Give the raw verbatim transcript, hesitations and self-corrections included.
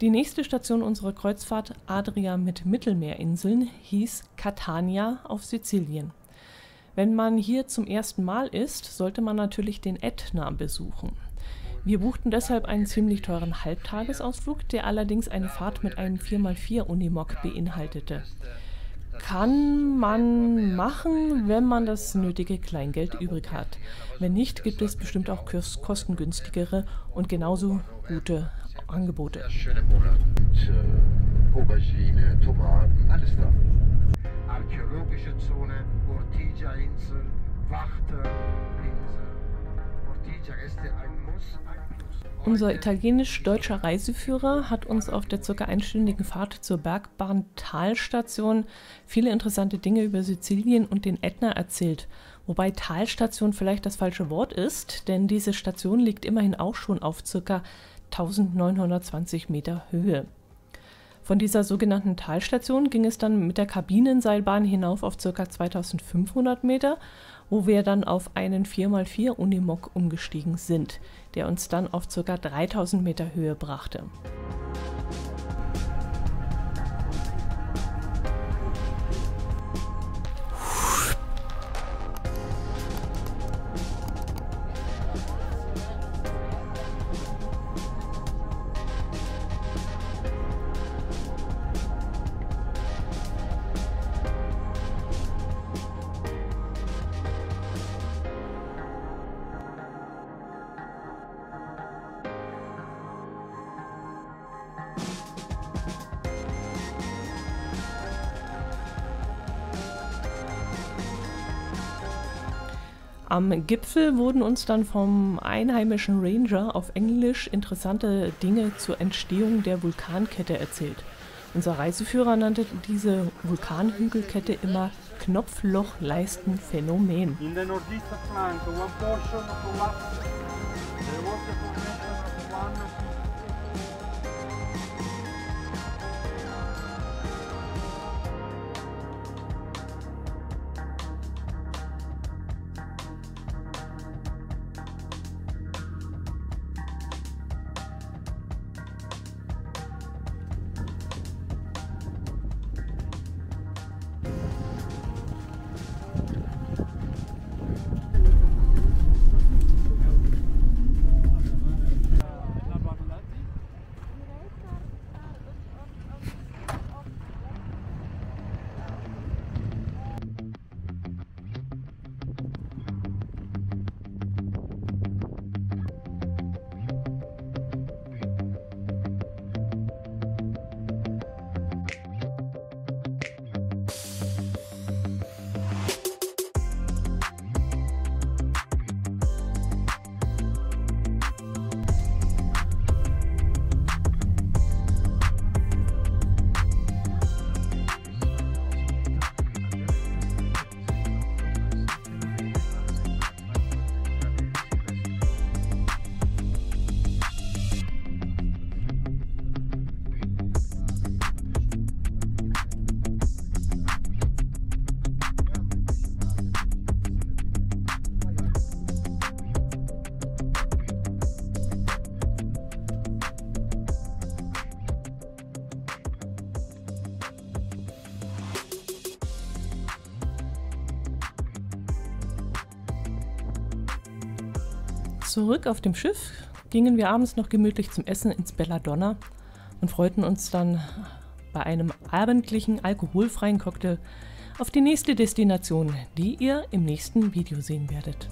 Die nächste Station unserer Kreuzfahrt Adria mit Mittelmeerinseln hieß Catania auf Sizilien. Wenn man hier zum ersten Mal ist, sollte man natürlich den Ätna besuchen. Wir buchten deshalb einen ziemlich teuren Halbtagesausflug, der allerdings eine Fahrt mit einem vier mal vier Unimog beinhaltete. Kann man machen, wenn man das nötige Kleingeld übrig hat. Wenn nicht, gibt es bestimmt auch kostengünstigere und genauso gute Angebote. Schöne Monat, Aubergine, Tomaten, alles da. Archäologische Zone, Ortigia-Insel, Wachter-Insel. Ortigia ist ein Muss, ein Plus. Unser italienisch-deutscher Reiseführer hat uns auf der circa einstündigen Fahrt zur Bergbahn-Talstation viele interessante Dinge über Sizilien und den Ätna erzählt. Wobei Talstation vielleicht das falsche Wort ist, denn diese Station liegt immerhin auch schon auf circa eintausendneunhundertzwanzig Meter Höhe. Von dieser sogenannten Talstation ging es dann mit der Kabinenseilbahn hinauf auf circa zweitausendfünfhundert Meter, wo wir dann auf einen vier mal vier Unimog umgestiegen sind, der uns dann auf circa dreitausend Meter Höhe brachte. Am Gipfel wurden uns dann vom einheimischen Ranger auf Englisch interessante Dinge zur Entstehung der Vulkankette erzählt. Unser Reiseführer nannte diese Vulkanhügelkette immer Knopflochleistenphänomen. Zurück auf dem Schiff gingen wir abends noch gemütlich zum Essen ins Belladonna und freuten uns dann bei einem abendlichen alkoholfreien Cocktail auf die nächste Destination, die ihr im nächsten Video sehen werdet.